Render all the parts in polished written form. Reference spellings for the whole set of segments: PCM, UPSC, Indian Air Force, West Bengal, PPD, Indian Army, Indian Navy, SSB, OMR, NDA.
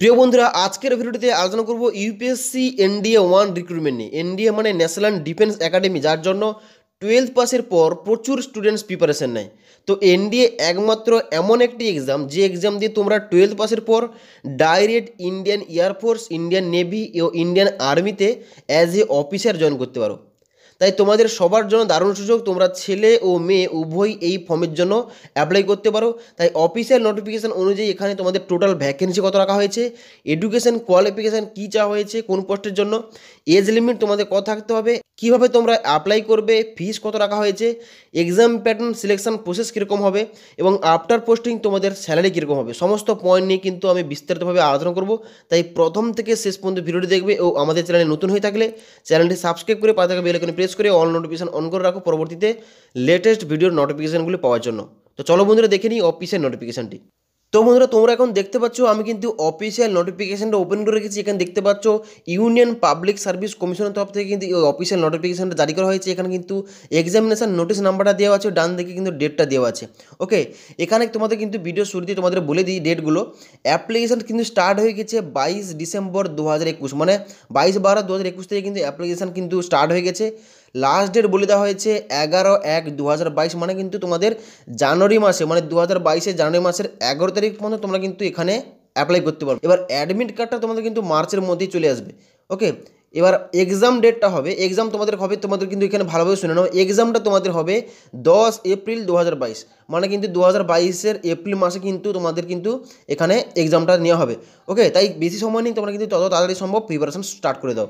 প্রিয় বন্ধুরা আজকের ভিডিওতে আলোচনা করব ইউপিএসসি এনডিএ 1 রিক্রুটমেন্ট নিয়ে। এনডিএ মানে ন্যাশনাল ডিফেন্স একাডেমি, যার জন্য 12th পাসের পর প্রচুর স্টুডেন্টস প্রিপারেশন নেয়। তো এনডিএ একমাত্র এমন একটি এক্সাম, যে এক্সাম দিয়ে তোমরা 12th পাসের পর direct Indian air force, Indian navy ও ইন্ডিয়ান আর্মিতে অ্যাজ এ অফিসার জয়েন করতে পারো। তাই তোমাদের সবার জন্য দারুণ সুযোগ, তোমরা ছেলে ও মেয়ে উভয়ই এই ফর্মের জন্য অ্যাপ্লাই করতে পারো। তাই অফিসিয়াল নোটিফিকেশান অনুযায়ী এখানে তোমাদের টোটাল ভ্যাকেন্সি কত রাখা হয়েছে, এডুকেশন কোয়ালিফিকেশান কী চাওয়া হয়েছে, কোন পোস্টের জন্য এজ লিমিট তোমাদের কত থাকতে হবে, কীভাবে তোমরা অ্যাপ্লাই করবে, ফিস কত রাখা হয়েছে, এক্সাম প্যাটার্ন, সিলেকশান প্রসেস কীরকম হবে এবং আফটার পোস্টিং তোমাদের স্যালারি কীরকম হবে, সমস্ত পয়েন্ট নিয়ে কিন্তু আমি বিস্তারিতভাবে আলোচনা করব। তাই প্রথম থেকে শেষ পর্যন্ত ভিডিওটি দেখবে ও আমাদের চ্যানেলে নতুন হয়ে থাকলে চ্যানেলটি সাবস্ক্রাইব করে পাশে থাকা বেল আইকনে প্রেস করে অল নোটিফিকেশন অন করে রাখো পরবর্তীতে লেটেস্ট ভিডিওর নোটিফিকেশনগুলি পাওয়ার জন্য। তো চলো বন্ধুরা দেখে নিই অফিসের নোটিফিকেশনটি। তো বন্ধুরা তোমরা এখন দেখতে পাচ্ছ আমি কিন্তু অফিসিয়াল নোটিফিকেশনটা ওপেন করে রেখেছি। এখানে দেখতে পাচ্ছ ইউনিয়ন পাবলিক সার্ভিস কমিশনের তরফ থেকে কিন্তু ওই অফিসিয়াল নোটিফিকেশনটা জারি করা হয়েছে। এখানে কিন্তু এক্সামিনেশন নোটিশ নাম্বারটা দেওয়া আছে, ডান দিকে কিন্তু ডেটটা দেওয়া আছে। ওকে, এখানে তোমাদের কিন্তু ভিডিও শুরুতে তোমাদের বলে দিই ডেটগুলো। অ্যাপ্লিকেশন কিন্তু স্টার্ট হয়ে গেছে 22 ডিসেম্বর 2021, মানে 22/12/2021 থেকে কিন্তু অ্যাপ্লিকেশন কিন্তু স্টার্ট হয়ে গেছে। লাস্ট ডেট বলে দেওয়া হয়েছে 11/1/2022, মানে কিন্তু তোমাদের জানুয়ারি মাসে, মানে 2022-এর জানুয়ারি মাসের 11 তারিখ পর্যন্ত তোমরা কিন্তু এখানে অ্যাপ্লাই করতে পারবে। এবার অ্যাডমিট কার্ডটা তোমাদের কিন্তু মার্চের মধ্যেই চলে আসবে। ওকে, এবার এক্সাম ডেটটা হবে, এক্সাম তোমাদের কিন্তু এখানে ভালোভাবে শুনে নাও, এক্সামটা তোমাদের হবে 10 এপ্রিল 2022, মানে কিন্তু 2022-এর এপ্রিল মাসে কিন্তু তোমাদের কিন্তু এখানে এক্সামটা নেওয়া হবে। ওকে, তাই বেশি সময় নেই, তোমরা কিন্তু তত তাড়াতাড়ি সম্ভব প্রিপারেশন স্টার্ট করে দাও।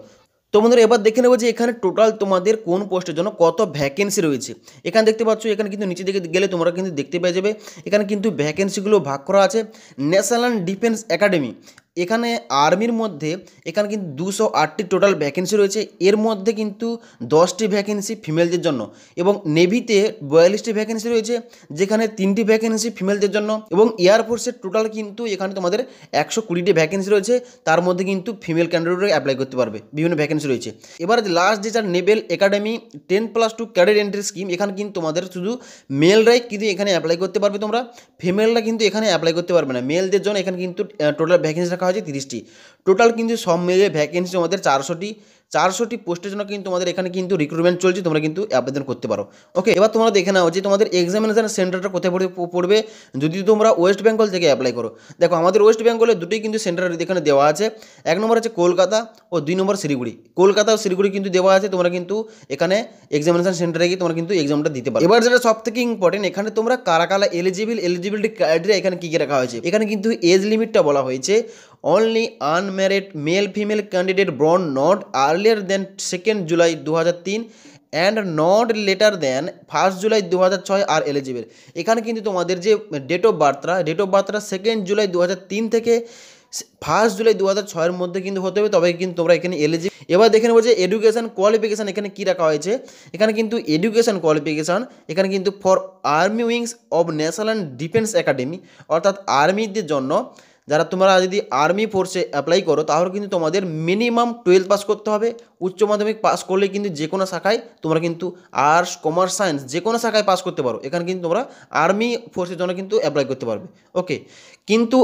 তো বন্ধুরা এবার দেখে নেবো যে এখানে টোটাল তোমাদের কোন পোস্টের জন্য কত ভ্যাকেন্সি রয়েছে। এখানে দেখতে পাচ্ছ, এখানে কিন্তু নিচে দিকে গেলে তোমরা কিন্তু দেখতে পেয়ে যাবে এখানে কিন্তু ভ্যাকেন্সিগুলো ভাগ করা আছে। ন্যাশনাল ডিফেন্স একাডেমি, এখানে আর্মির মধ্যে এখানে কিন্তু 208টি টোটাল ভ্যাকেন্সি রয়েছে। এর মধ্যে কিন্তু 10টি ভ্যাকেন্সি ফিমেলদের জন্য এবং নেভিতে 42টি ভ্যাকেন্সি রয়েছে, যেখানে 3টি ভ্যাকেন্সি ফিমেলদের জন্য এবং এয়ারফোর্সের টোটাল কিন্তু এখানে তোমাদের 120টি ভ্যাকেন্সি রয়েছে। তার মধ্যে কিন্তু ফিমেল ক্যান্ডিডেটরা অ্যাপ্লাই করতে পারবে, বিভিন্ন ভ্যাকেন্সি রয়েছে। এবার লাস্ট যেটা naval academy 10+2 cadet entry scheme, এখানে কিন্তু তোমাদের শুধু মেলরাই কিন্তু এখানে অ্যাপ্লাই করতে পারবে, তোমরা ফিমেলরা কিন্তু এখানে অ্যাপ্লাই করতে পারবে না। মেলদের জন্য এখানে কিন্তু টোটাল ভ্যাকেন্সি রাখা আছে 30টি। টোটাল কিন্তু সব মিলে ভ্যাকেন্সি আমাদের 400টি পোস্টের জন্য কিন্তু তোমাদের এখানে কিন্তু রিক্রুটমেন্ট চলছে, তোমরা কিন্তু আবেদন করতে পারো। ওকে, এবার তোমরা দেখে নাও যে তোমাদের এক্সামিনেশন সেন্টারটা কোথায় পড়বে যদি তোমরা ওয়েস্ট বেঙ্গল থেকে অ্যাপ্লাই করো। দেখো আমাদের ওয়েস্ট বেঙ্গলে দুটোই কিন্তু সেন্টার এখানে দেওয়া আছে। 1 নম্বর আছে কলকাতা ও 2 নম্বর শিলিগুড়ি। কলকাতা ও শিলিগুড়ি কিন্তু দেওয়া আছে, তোমরা কিন্তু এখানে এক্সামিনেশন সেন্টারে গিয়ে তোমরা কিন্তু এক্সামটা দিতে পারো। এবার যেটা সব থেকে ইম্পর্টেন্ট, এখানে তোমরা কারা এলিজিবিলিটি ক্রাইটেরিয়া এখানে কী কী রাখা হয়েছে। এখানে কিন্তু এজ লিমিটটা বলা হয়েছে only unmarried male female candidate born not earlier than 2nd July 2003 and not later than 1st July 2006 are eligible. এখানে কিন্তু তোমাদের যে ডেট অফ বার্থটা 2nd July 2003 থেকে 1st July 2006 এর মধ্যে কিন্তু হতে হবে, তবে কিন্তু তোমরা এখানে এলিজিবল। এবার দেখে নেবো যে এডুকেশন কোয়ালিফিকেশান এখানে কী রাখা হয়েছে। এখানে কিন্তু এডুকেশন কোয়ালিফিকেশান এখানে কিন্তু for army wings of national defence academy, অর্থাৎ আর্মিদের জন্য যারা তোমরা যদি আর্মি ফোর্সে অ্যাপ্লাই করো তাহলে কিন্তু তোমাদের মিনিমাম 12 পাস করতে হবে। উচ্চ মাধ্যমিক পাস করলে কিন্তু যে কোনো শাখায় তোমরা কিন্তু আর্টস, কমার্স, সায়েন্স যে কোনো শাখায় পাস করতে পারো। এখানে কিন্তু তোমরা আর্মি ফোর্সের জন্য কিন্তু অ্যাপ্লাই করতে পারবে। ওকে, কিন্তু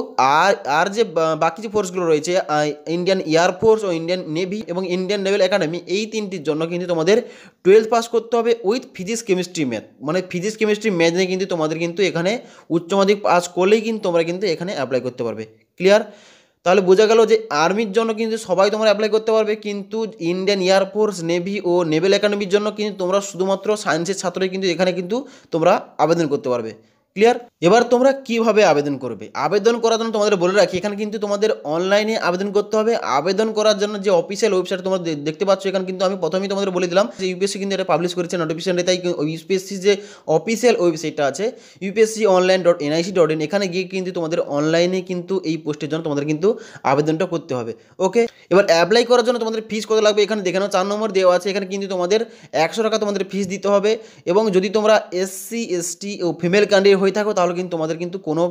আর যে বাকি যে ফোর্সগুলো রয়েছে, ইন্ডিয়ান এয়ার ফোর্স ও ইন্ডিয়ান নেভি এবং ইন্ডিয়ান নেভেল একাডেমি, এই 3টির জন্য কিন্তু তোমাদের 12 পাস করতে হবে উইথ ফিজিক্স, কেমিস্ট্রি, ম্যাথ। মানে ফিজিক্স, কেমিস্ট্রি, ম্যাথ নিয়ে কিন্তু তোমাদের কিন্তু এখানে উচ্চ মাধ্যমিক পাস করলেই কিন্তু তোমরা কিন্তু এখানে অ্যাপ্লাই করতে পারবে। ক্লিয়ার? তাহলে বোঝা গেল যে আর্মির জন্য কিন্তু সবাই তোমরা অ্যাপ্লাই করতে পারবে, কিন্তু ইন্ডিয়ান এয়ারফোর্স, নেভি ও নেভেল একাডেমির জন্য কিন্তু তোমরা শুধুমাত্র সায়েন্সের ছাত্রই কিন্তু এখানে কিন্তু তোমরা আবেদন করতে পারবে। ক্লিয়ার? এবার তোমরা কিভাবে আবেদন করবে? আবেদন করার জন্য তোমাদের বলে রাখি, এখানে কিন্তু তোমাদের অনলাইনে আবেদন করতে হবে। আবেদন করার জন্য যে অফিসিয়াল ওয়েবসাইট তোমরা দেখতে পাচ্ছ, এখানে কিন্তু আমি প্রথমেই তোমাদের বলে দিলাম যে ইউপিএসসি কিন্তু এটা পাবলিশ করেছে নোটিফিকেশন। তাই ইউপিএসসি যে অফিসিয়াল ওয়েবসাইটটা আছে upsconline.nic.in, এখানে গিয়ে কিন্তু তোমাদের অনলাইনে কিন্তু এই পোস্টের জন্য তোমাদের কিন্তু আবেদনটা করতে হবে। ওকে, এবার অ্যাপ্লাই করার জন্য তোমাদের ফিস কত লাগবে এখানে দেখে নাও। 4 নম্বর দেওয়া আছে, এখানে কিন্তু তোমাদের 100 টাকা তোমাদের ফিস দিতে হবে এবং যদি তোমরা এসসি, এসটি ও ফিমেল ক্যান্ডিডেট হয়ে থাকো তাহলে কিন্তু তোমাদের কিন্তু কোনো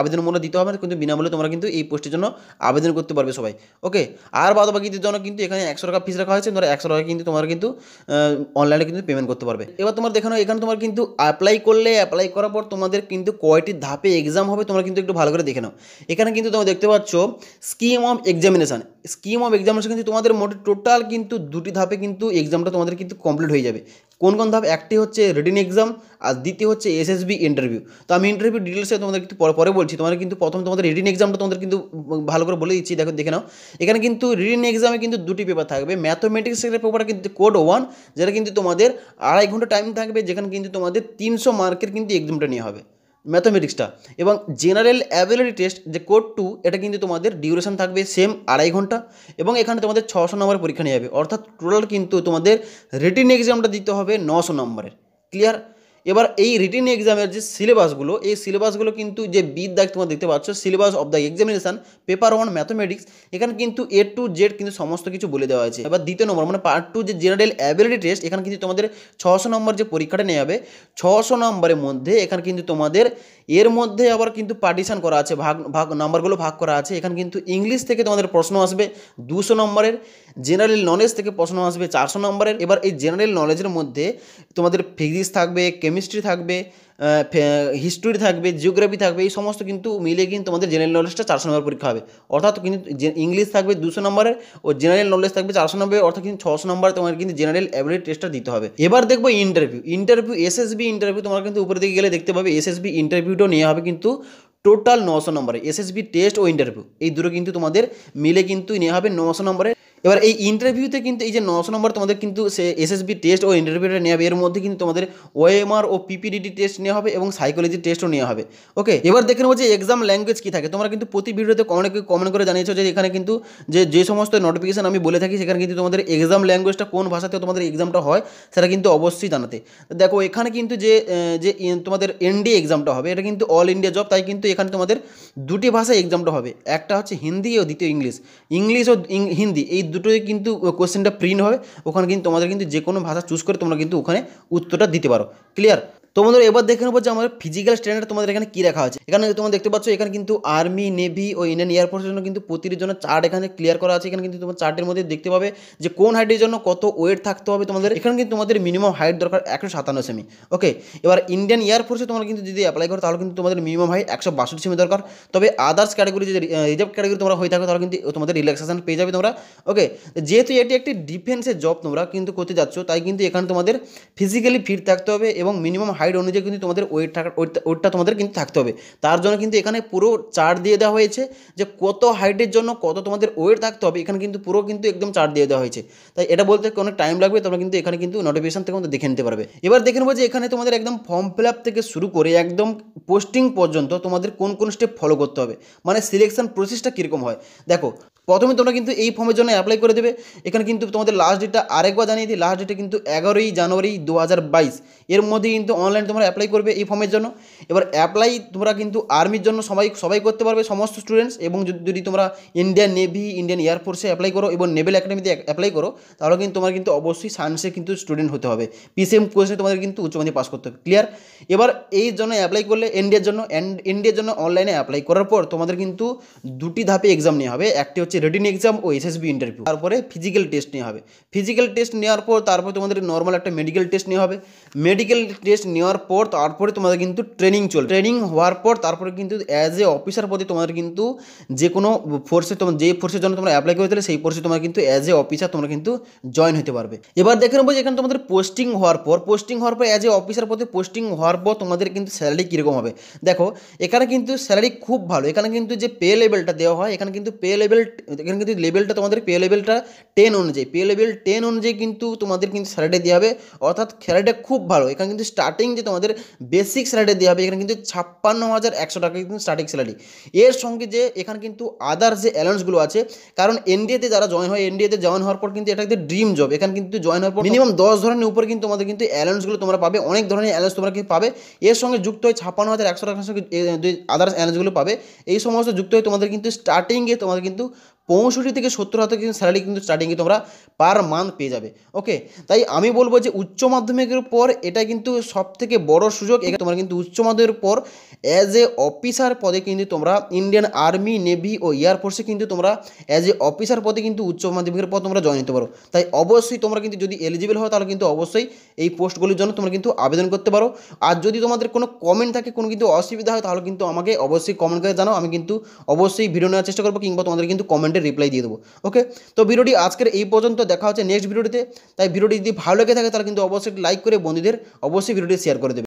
আবেদন মূল্য দিতে হবে না, কিন্তু বিনামূল্যে তোমরা কিন্তু এই পোস্টের জন্য আবেদন করতে পারবে সবাই। ওকে, আর বাদবাকিদের জন্য কিন্তু এখানে 100 টাকা ফিস রাখা হয়েছে, তোমরা 100 টাকা কিন্তু তোমরা কিন্তু অনলাইনে কিন্তু পেমেন্ট করতে পারবে। এবার তোমার দেখানো এখানে তোমার কিন্তু অ্যাপ্লাই করলে অ্যাপ্লাই করার পর তোমাদের কিন্তু কয়টি ধাপে এক্সাম হবে তোমরা কিন্তু একটু ভালো করে দেখে নাও। এখানে কিন্তু তোমরা দেখতে পাচ্ছ scheme of examination, scheme of examination কিন্তু তোমাদের মোট টোটাল কিন্তু দুটি ধাপে কিন্তু এক্সামটা তোমাদের কিন্তু কমপ্লিট হয়ে যাবে। কোন কোন ধাপ? একটি হচ্ছে রিটেন এক্সাম আর দ্বিতীয় হচ্ছে SSB ইন্টারভিউ। তো আমি ইন্টারভিউ ডিটেলসে তোমাদের কিন্তু পরে বলছি, তোমাদের কিন্তু প্রথম তোমাদের রিটেন এক্সামটা তোমাদের কিন্তু ভালো করে বলে দিচ্ছি, দেখো দেখে নাও। এখানে কিন্তু রিটেন এক্সামে কিন্তু দুটি পেপার থাকবে, ম্যাথমেটিক্স এর পেপারটা কিন্তু কোড 1 যেটা কিন্তু তোমাদের 2.5 ঘন্টা টাইম থাকবে, যেখানে কিন্তু তোমাদের 300 মার্কের কিন্তু এক্সামটা নেওয়া হবে ম্যাথমেটিক্সটা, এবং জেনারেল অ্যাবিলিটি টেস্ট যে কোড 2 এটা কিন্তু তোমাদের ডিউরেশন থাকবে সেম 2.5 ঘন্টা, এবং এখানে তোমাদের 600 নম্বর পরীক্ষা নিয়ে যাবে, অর্থাৎ টোটাল কিন্তু তোমাদের রিটেন এক্সামটা দিতে হবে 900 নম্বরের। ক্লিয়ার? এবার এই রিটেন এক্সামের যে সিলেবাসগুলো, এই সিলেবাসগুলো কিন্তু যে বিদ্যাগ তোমরা দেখতে পাচ্ছ syllabus of the examination paper 1 mathematics, এখানে কিন্তু A to Z কিন্তু সমস্ত কিছু বলে দেওয়া আছে। এবার 2য় নম্বর মানে পার্ট 2 যে জেনারেল অ্যাবিলিটি টেস্ট, এখানে কিন্তু তোমাদের 600 নম্বর যে পরীক্ষাটা নেওয়া হবে 600 নম্বরের মধ্যে এখানে কিন্তু তোমাদের এর মধ্যে আবার কিন্তু পার্টিশন করা আছে, ভাগ নম্বরগুলো ভাগ করা আছে। এখানে কিন্তু ইংলিশ থেকে তোমাদের প্রশ্ন আসবে 200 নম্বরের, জেনারেল নলেজ থেকে প্রশ্ন আসবে 400 নম্বরের। এবার এই জেনারেল নলেজের মধ্যে তোমাদের ফিজিক্স থাকবে, কেমিস্ট্রি থাকবে, হিস্ট্রি থাকবে, জিওগ্রাফি থাকবে, এই সমস্ত কিন্তু মিলে কিন্তু তোমাদের জেনারেল নলেজটা 400 নম্বর পরীক্ষা হবে, অর্থাৎ কিন্তু ইংলিশ থাকবে 200 নম্বরের ও জেনারেল নলেজ থাকবে 400 নম্বরের, অর্থাৎ কিন্তু 600 নম্বর তোমার কিন্তু জেনারেল অ্যাবিলিটি টেস্টটা দিতে হবে। এবার দেখবো ইন্টারভিউ SSB ইন্টারভিউ, তোমরা কিন্তু উপরে দিকে গেলে দেখতে পাবে SSB ইন্টারভিউটাও নেওয়া হবে কিন্তু টোটাল 900 নম্বরে, SSB টেস্ট ও ইন্টারভিউ এই দুটো কিন্তু তোমাদের মিলে কিন্তু নেওয়া হবে 900 নম্বরে। এবার এই ইন্টারভিউতে কিন্তু এই যে 900 নম্বর তোমাদের কিন্তু সে SSB টেস্ট ও ইন্টারভিউটা নেওয়া হবে, এর মধ্যে কিন্তু তোমাদের OMR ও PPD টেস্ট নেওয়া হবে এবং সাইকোলজি টেস্টও নেওয়া হবে। ওকে, এবার দেখে নেবো যে এক্সাম ল্যাঙ্গুয়েজ কী থাকে, তোমরা কিন্তু প্রতি ভিডিওতে অনেকে কমেন্ট করে জানিয়েছো যে এখানে কিন্তু যে সমস্ত নোটিফিকেশান আমি বলে থাকি সেখানে কিন্তু তোমাদের এক্সাম ল্যাঙ্গুয়েজটা কোন ভাষাতে তোমাদের এক্সামটা হয় সেটা কিন্তু অবশ্যই জানাতে। দেখো এখানে কিন্তু যে তোমাদের NDA এক্সামটা হবে এটা কিন্তু অল ইন্ডিয়া জব, তাই কিন্তু এখানে তোমাদের দুটি ভাষায় এক্সামটা হবে, একটা হচ্ছে হিন্দি ও দ্বিতীয় ইংলিশ ও হিন্দি, এই দুটোই কিন্তু কোশ্চেনটা প্রিন্ট হবে, ওখানে কিন্তু তোমাদের কিন্তু যে কোনো ভাষা চুজ করে তোমরা কিন্তু ওখানে উত্তরটা দিতে পারো। ক্লিয়ার? তো বন্ধুরা এবার দেখে নেবো যে আমাদের ফিজিক্যাল স্ট্যান্ডার্ড তোমাদের এখানে কী রাখা আছে। এখানে তোমরা দেখতে পাচ্ছ এখানে কিন্তু আর্মি, নেভি ও ইন্ডিয়ান এয়ারফোর্সের জন্য কিন্তু প্রতিটির জন্য চার্ট এখানে ক্লিয়ার করা আছে। এখানে কিন্তু তোমার চার্টের মধ্যে দেখতে পাবে যে কোন হাইটের জন্য কত ওয়েট থাকতে হবে তোমাদের, এখানে কিন্তু তোমাদের মিনিমাম হাইট দরকার 157 সেমি। ওকে, এবার ইন্ডিয়ান এয়ারফোর্সে তোমরা কিন্তু যদি অ্যাপ্লাই করো তাহলে কিন্তু তোমাদের মিনিমাম হাইট 162 সেমি দরকার, তবে আদার্স ক্যাটাগরি যে রিজার্ভ ক্যাটাগরি তোমরা হয়ে থাকো তাহলে কিন্তু তোমাদের রিল্যাক্সেশন পেয়ে যাবে তোমরা। ওকে, যেহেতু এটি একটি ডিফেন্সের জব তোমরা কিন্তু করতে যাচ্ছ তাই কিন্তু এখানে তোমাদের ফিজিক্যালি ফিট থাকতে হবে এবং মিনিমাম হাইট অনুযায়ী কিন্তু তোমাদের ওয়েটটা তোমাদের কিন্তু থাকতে হবে। তার জন্য কিন্তু এখানে পুরো চার্ট দিয়ে দেওয়া হয়েছে যে কত হাইটের জন্য কত তোমাদের ওয়েট থাকতে হবে, এখানে কিন্তু পুরো কিন্তু একদম চার্ট দিয়ে দেওয়া হয়েছে, তাই এটা বলতে অনেক টাইম লাগবে, তোমরা কিন্তু এখানে কিন্তু নোটিফিকেশন থেকে তোমরা দেখে নিতে পারবে। এবার দেখে নেবো যে এখানে তোমাদের একদম ফর্ম ফিল আপ থেকে শুরু করে একদম পোস্টিং পর্যন্ত তোমাদের কোন কোন স্টেপ ফলো করতে হবে, মানে সিলেকশন প্রসেসটা কীরকম হয়। দেখো প্রথমে তোমরা কিন্তু এই ফর্মের জন্য অ্যাপ্লাই করে দেবে, এখানে কিন্তু তোমাদের লাস্ট ডেটটা আরেকবার জানিয়ে দিই, লাস্ট ডেটটা কিন্তু 11ই জানুয়ারি 2022, এর মধ্যে কিন্তু অনলাইন তোমরা অ্যাপ্লাই করবে এই ফর্মের জন্য। এবার অ্যাপ্লাই তোমরা কিন্তু আর্মির জন্য সবাই করতে পারবে, সমস্ত স্টুডেন্টস, এবং যদি তোমরা ইন্ডিয়ান নেভি, ইন্ডিয়ান এয়ারফোর্সে অ্যাপ্লাই করো এবং নেভেল একাডেমিতে অ্যাপ্লাই করো তাহলে কিন্তু তোমার কিন্তু অবশ্যই সায়েন্সে কিন্তু স্টুডেন্ট হতে হবে, PCM কোর্সে তোমাদের কিন্তু উচ্চ মাধ্যমিক পাস করতে হবে। ক্লিয়ার? এবার এই জন্য অ্যাপ্লাই করলে এনডিএর জন্য অনলাইনে অ্যাপ্লাই করার পর তোমাদের কিন্তু দুটি ধাপে এক্সাম নেওয়া হবে, একটি হচ্ছে রিটেন এক্সাম ও SSB ইন্টারভিউ, তারপরে ফিজিক্যাল টেস্ট নেওয়া হবে। ফিজিক্যাল টেস্ট নেওয়ার পর তারপরে তোমাদের নর্মাল একটা মেডিকেল টেস্ট নেওয়া হবে, মেডিকেল টেস্ট নেওয়ার পর তারপরে তোমাদের কিন্তু ট্রেনিং চলবে, ট্রেনিং হওয়ার পর তারপরে কিন্তু অ্যাজ এ অফিসার পদে তোমাদের কিন্তু যে কোনো ফোর্সে যে ফোর্সের জন্য তোমরা অ্যাপ্লাই করেছিলে সেই ফোর্সে তোমার কিন্তু অ্যাজ এ অফিসার তোমরা কিন্তু জয়েন হতে পারবে। এবার দেখে নেবো যে এখানে তোমাদের পোস্টিং হওয়ার পর অ্যাজ এ অফিসার পদে পোস্টিং হওয়ার পর তোমাদের কিন্তু স্যালারি কীরকম হবে। দেখো এখানে কিন্তু স্যালারি খুব ভালো, এখানে কিন্তু যে পে লেভেলটা দেওয়া হয় এখানে কিন্তু লেভেলটা তোমাদের পে লেভেলটা 10 অনুযায়ী, পে লেভেল 10 অনুযায়ী কিন্তু তোমাদের কিন্তু স্যালারি দেওয়া হবে, অর্থাৎ স্যালারিটা খুব ভালো। এখানে কিন্তু স্টার্টিং যে তোমাদের বেসিক স্যালারি দেওয়া হবে এখানে কিন্তু 56,100 টাকা কিন্তু স্টার্টিং স্যালারি, এর সঙ্গে যে এখানে কিন্তু আদার্স যে অ্যালাউন্সগুলো আছে, কারণ NDAতে যারা জয়েন হয়, NDAতে জয়েন হওয়ার পর কিন্তু এটা একটা ড্রিম জব, এখানে কিন্তু জয়েন হওয়ার পর মিনিমাম 10 ধরনের উপর কিন্তু তোমাদের কিন্তু অ্যালাউন্সগুলো তোমরা পাবে, অনেক ধরনের অ্যালাউন্স তোমরা কিন্তু পাবে, এর সঙ্গে যুক্ত হয় 56,100 টাকার সঙ্গে আদার্স অ্যালাউন্সগুলো পাবে, এই সমস্ত যুক্ত হয়ে তোমাদের কিন্তু স্টার্টিংয়ে তোমাদের কিন্তু 65 থেকে 70 হাতে কিন্তু স্যালারি কিন্তু স্টার্টিংয়ে তোমরা পার মান্থ পেয়ে যাবে। ওকে, তাই আমি বলবো যে উচ্চ মাধ্যমিকের পর এটা কিন্তু সবথেকে বড় সুযোগ। এটা তোমরা কিন্তু উচ্চ মাধ্যমিকের পর অ্যাজ এ অফিসার পদে কিন্তু তোমরা ইন্ডিয়ান আর্মি, নেভি ও এয়ারফোর্সে কিন্তু তোমরা অ্যাজ এ অফিসার পদে কিন্তু উচ্চ মাধ্যমিকের পর তোমরা জয়েন নিতে পারো। তাই অবশ্যই তোমরা কিন্তু যদি এলিজিবল হও তাহলে কিন্তু অবশ্যই এই পোস্টগুলির জন্য তোমরা কিন্তু আবেদন করতে পারো। আর যদি তোমাদের কোনো কমেন্ট থাকে, কোনো কিন্তু অসুবিধা হয়, তাহলে কিন্তু আমাকে অবশ্যই কমেন্ট করে জানাও, আমি কিন্তু অবশ্যই ভিডিও নেওয়ার চেষ্টা করবো কিংবা তোমাদের কিন্তু কমেন্ট রিপ্লাই দিয়ে দেবো। ওকে, তো ভিডিওটি আজকের এই পর্যন্ত, দেখা হচ্ছে নেক্সট ভিডিওতে। তাই ভিডিওটি যদি ভালো লেগে থাকে তাহলে কিন্তু অবশ্যই লাইক করে বন্ধুদের অবশ্যই ভিডিওটি শেয়ার করে দেবে।